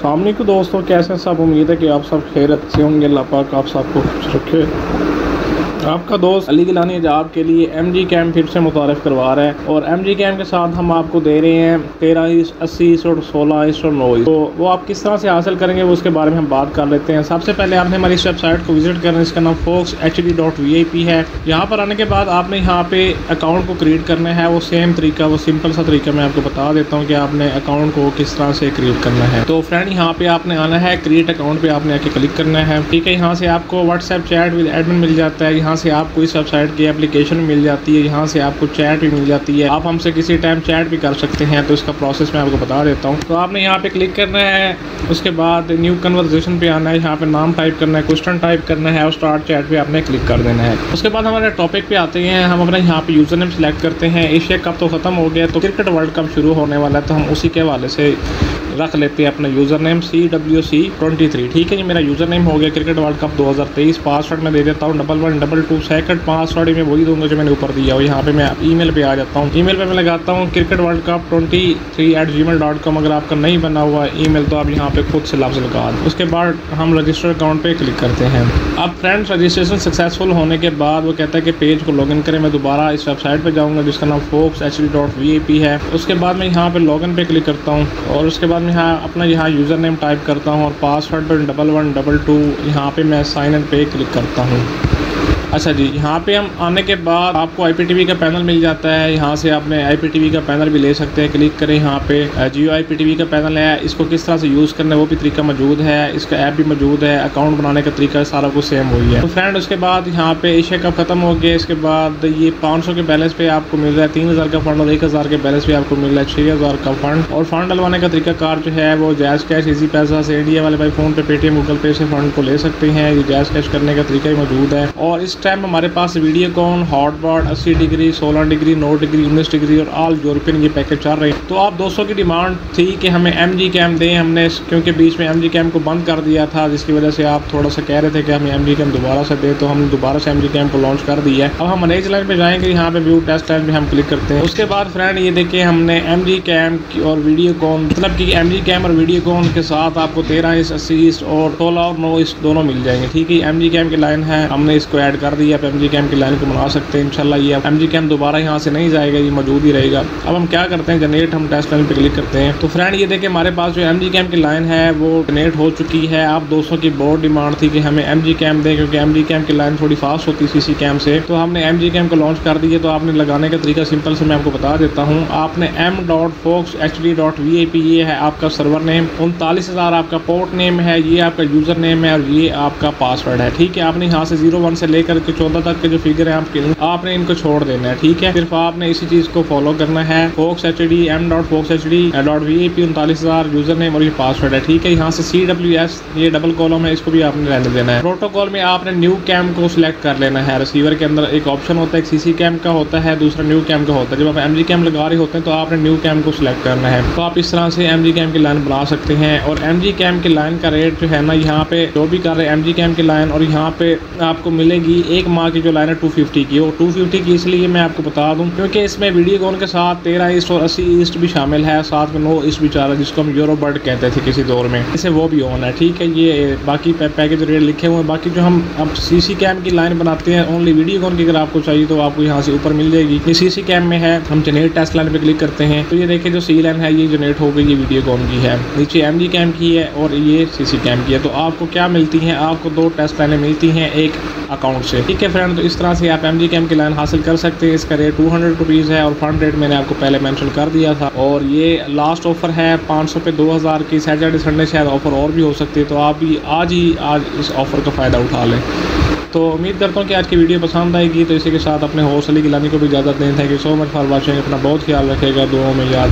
अस्सलामुअलैकुम दोस्तों, कैसे हैं सब। उम्मीद है कि आप सब खैरियत से होंगे। अल्लाह पाक आप सबको खुश रखे। आपका दोस्त अली गिलानी आज आपके लिए MG कैम फिर से मुतारफ़ करवा रहा है और MG कैम के साथ हम आपको दे रहे हैं 13:80, 16:9। तो वो आप किस तरह से हासिल करेंगे वो उसके बारे में हम बात कर लेते हैं। सबसे पहले आपने हमारी इस वेबसाइट को विज़िट करना है, इसका नाम foxhd.vip है। यहाँ पर आने के बाद आपने यहाँ पे अकाउंट को क्रिएट करना है। वो सेम तरीका, वो सिंपल सा तरीका मैं आपको बता देता हूँ कि आपने अकाउंट को किस तरह से क्रिएट करना है। तो फ्रेंड, यहाँ पर आपने आना है, क्रिएट अकाउंट पर आपने आके क्लिक करना है। ठीक है, यहाँ से आपको व्हाट्सएप चैट विद एडमिन मिल जाता है। यहाँ से आपको इस वेबसाइट की एप्लीकेशन मिल जाती है, यहाँ से आपको चैट भी मिल जाती है। आप हमसे किसी टाइम चैट भी कर सकते हैं। तो इसका प्रोसेस मैं आपको बता देता हूँ। तो आपने यहाँ पे क्लिक करना है, उसके बाद न्यू कन्वर्सेशन पे आना है, यहाँ पे नाम टाइप करना है, क्वेश्चन टाइप करना है और स्टार्ट चैट पे आपने क्लिक कर देना है। उसके बाद हमारे टॉपिक पे आते हैं। हम अपने यहाँ पे यूजर नेम सेलेक्ट करते हैं। एशिया कप तो ख़त्म हो गया, तो क्रिकेट वर्ल्ड कप शुरू होने वाला है, तो हम उसी के हवाले से रख लेते हैं अपना यूज़र नेम CWC23। ठीक है, ये मेरा यूज़र नेम हो गया। Cricket world cup 2023। पासवर्ड मैं दे देता हूँ 1122 सेकंड। पासवर्ड मैं वही दूंगा जो मैंने ऊपर दिया हो। यहाँ पे मैं ईमेल पे आ जाता हूँ। ईमेल पे मैं लगाता हूँ cricketworldcup23@gmail.com। अगर आपका नहीं बना हुआ ईमेल तो आप यहाँ पे खुद से लफ्ज़ लगा दें। उसके बाद हम रजिस्टर अकाउंट पे क्लिक करते हैं। अब फ्रेंड्स, रजिस्ट्रेशन सक्सेसफुल होने के बाद वो कहता है कि पेज को लॉगिन करें। मैं दोबारा इस वेबसाइट पर जाऊँगा जिसका नाम foxhd.vip है। उसके बाद मैं यहाँ पर लॉगिन पे क्लिक करता हूँ और उसके बाद मैं यहाँ अपना यहाँ यूज़र नेम टाइप करता हूँ और पासवर्ड 1122। यहाँ पर मैं साइन इन पे क्लिक करता हूँ। अच्छा जी, यहाँ पे हम आने के बाद आपको IPTV का पैनल मिल जाता है। यहाँ से आपने IPTV का पैनल भी ले सकते हैं। क्लिक करें, यहाँ पे जियो IPTV का पैनल है। इसको किस तरह से यूज़ करना है वो भी तरीका मौजूद है, इसका ऐप भी मौजूद है, अकाउंट बनाने का तरीका सारा कुछ सेम हुई है। तो फ्रेंड, उसके बाद यहाँ पे एशिया कप ख़त्म हो गया। इसके बाद ये 500 के बैलेंस पे आपको मिल रहा है 3000 का फंड और 1000 के बैलेंस पे आपको मिल रहा है 6000 का फंड। और फंड डलवाने का तरीकाकार जो है वो जैज़ कैश, ईजी पैसा से NDI वाले भाई फ़ोन पे, पेटीएम, गूगल पे से फंड को ले सकते हैं। ये जैज़ कैश करने का तरीका ही मौजूद है। और इस टाइम हमारे पास Videocon hotbot 80 degree, 16 degree, 9 degree, 19 degree और ऑल यूरोपियन ये पैकेज चल रहे हैं। तो आप 200 की डिमांड थी कि हमें MG कैम दें। हमने क्योंकि बीच में MG कैम को बंद कर दिया था, जिसकी वजह से आप थोड़ा सा कह रहे थे कि हमें MG कैम दोबारा से दें, तो हमने दोबारा से MG कैम को लॉन्च कर दिया है। अब हम नेक्स्ट लाइन पर जाएँगे, यहाँ पर व्यू टेस्ट लाइन पर हम क्लिक करते हैं। उसके बाद फ्रेंड ये देखिए, हमने MG कैम और वीडियोकॉन, मतलब कि MG कैम और वीडियोकॉन के साथ आपको 13:80 और 16:09 दोनों मिल जाएंगे। ठीक है, MG कैम की लाइन है, हमने इसको ऐड कर दिया। आप MG कैम की लाइन को बना सकते हैं। इंशाल्लाह ये MG कैम दोबारा यहाँ से नहीं जाएगा, ये मौजूद ही रहेगा। अब हम क्या करते हैं, जनरेट हम टेस्ट लाइन पे क्लिक करते हैं। तो फ्रेंड ये देखिए, हमारे पास जो MG कैम की लाइन है वो जनरेट हो चुकी है। आप 200 की बहुत डिमांड थी कि हमें MG कैम दें, क्योंकि MG कैम की लाइन थोड़ी फास्ट होती है CC कैम से। तो हमने MG कैम को लॉन्च कर दिया। तो आपने लगाने का तरीका सिंपल से मैं आपको बता देता हूँ। आपने m.foxhd.vip ये है आपका सर्वर नेम, 39000 आपका पोर्ट नेम है, ये आपका यूज़र नेम है और ये आपका पासवर्ड है। ठीक है, आपने यहाँ से 01 से लेकर के 14 तक के जो फिगर है आपने इनको छोड़ देना है। ठीक है, सिर्फ आपने इसी चीज़ को फॉलो करना है। foxhd m.foxhd.vip 39000 यूजर नेम और ये पासवर्ड है। ठीक है, यहाँ से CWS ये डबल कॉलम है, इसको भी आपने रहने देना है। प्रोटोकॉल में आपने न्यू कैम को सिलेक्ट कर लेना है। रिसीवर के अंदर एक ऑप्शन होता है, एक CC कैम का होता है, दूसरा न्यू कैम का होता है। जब आप MG कैम लगा रहे होते हैं तो आपने न्यू कैम को सिलेक्ट करना है। तो आप इस तरह से MG कैम की लाइन बना सकते हैं। और MG कैम की लाइन का रेट जो है ना, यहाँ पे जो भी कर रहे हैं MG कैम की लाइन, और यहाँ पे आपको मिलेगी 1 माह की जो लाइन है 250 की। वो 250 की इसलिए मैं आपको बता दूं क्योंकि इसमें वीडियोकॉन के साथ 13:00 और 80 भी शामिल है, साथ में 9:00 भी चारा, जिसको हम यूरोबर्ड कहते थे किसी दौर में, इसे वो भी ऑन है। ठीक है, ये बाकी पैकेज रेट लिखे हुए हैं। बाकी जो हम अब CC कैम की लाइन बनाते हैं ओनली वीडियोकॉन की, अगर आपको चाहिए तो आपको यहाँ से ऊपर मिल जाएगी। ये CC कैम में है। हम जनरेट टेस्ट लाइन पर क्लिक करते हैं। तो ये देखिए, जो सी लाइन है ये जनरेट हो गई, ये वीडियोकॉन की है, नीचे MG कैम की है और ये CC कैम की है। तो आपको क्या मिलती हैं, आपको 2 टेस्ट लाइनें मिलती हैं एक अकाउंट से। ठीक है फ्रेंड, तो इस तरह से आप MG कैम की लाइन हासिल कर सकते हैं। इसका रेट 200 रुपीज़ है और फंड रेट मैंने आपको पहले मेंशन कर दिया था। और ये लास्ट ऑफर है 500 पे 2000 की। सैटरडे संडे शायद ऑफर और भी हो सकती है, तो आप भी आज इस ऑफ़र का फ़ायदा उठा लें। तो उम्मीद करता हूँ कि आज की वीडियो पसंद आएगी। तो इसी के साथ अपने होस्ट अली गिलानी को भी इजाज़त दें। Thank you so much for watching. अपना बहुत ख्याल रखेगा, दुआओं में याद।